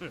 Blue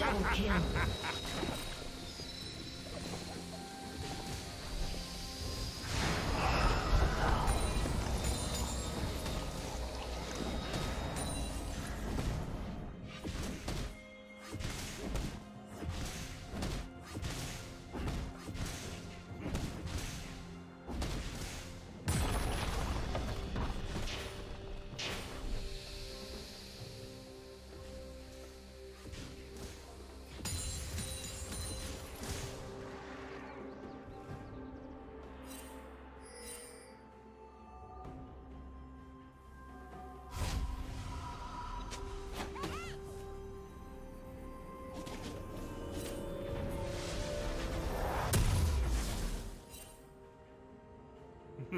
Double kill.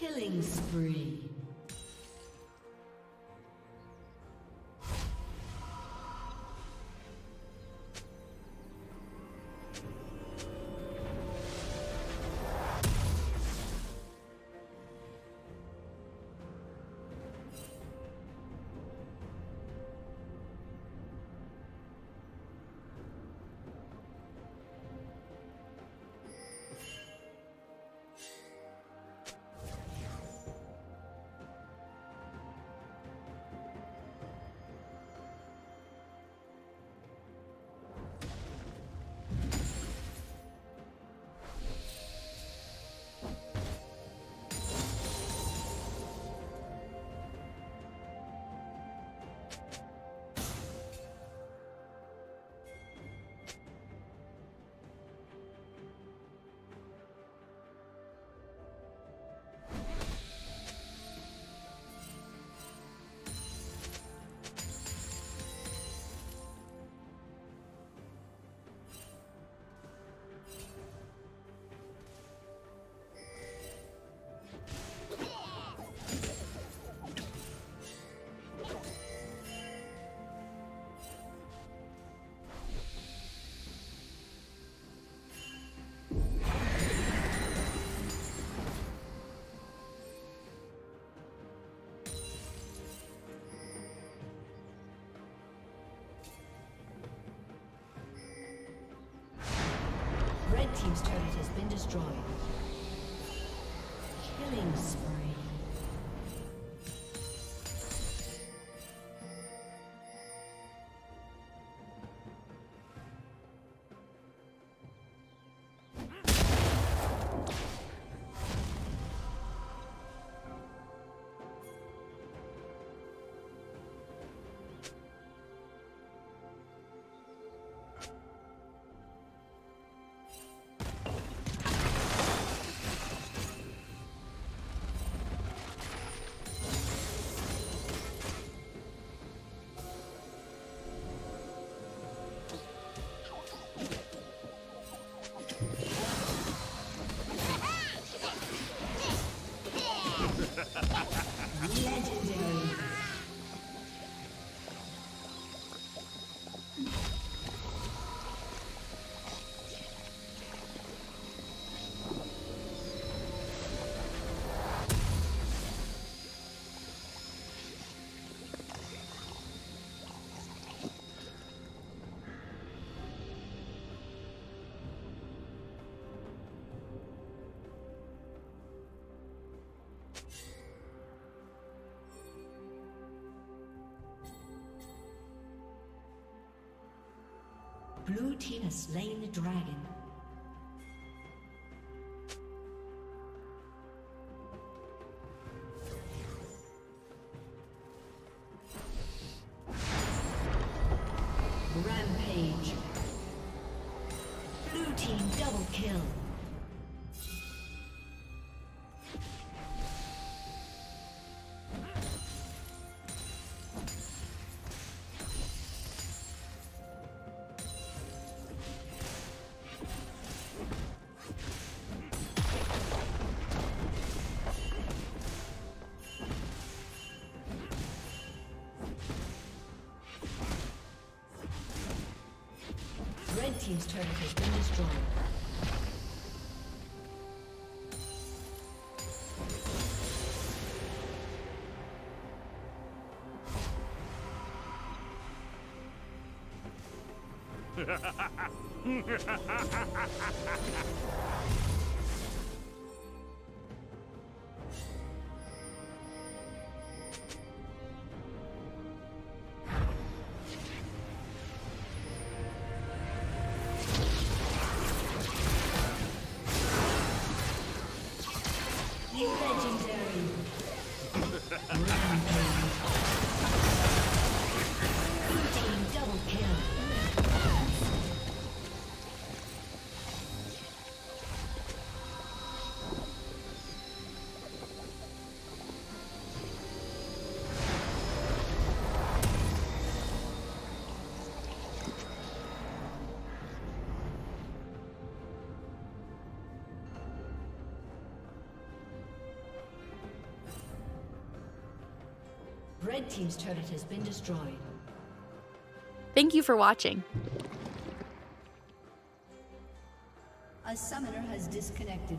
Killing spree. Red team's turret has been destroyed. Killing Blue team has slain the dragon. Rampage. Blue team double kill. Team's turret has been destroyed. Red team's turret has been destroyed. Thank you for watching. A summoner has disconnected.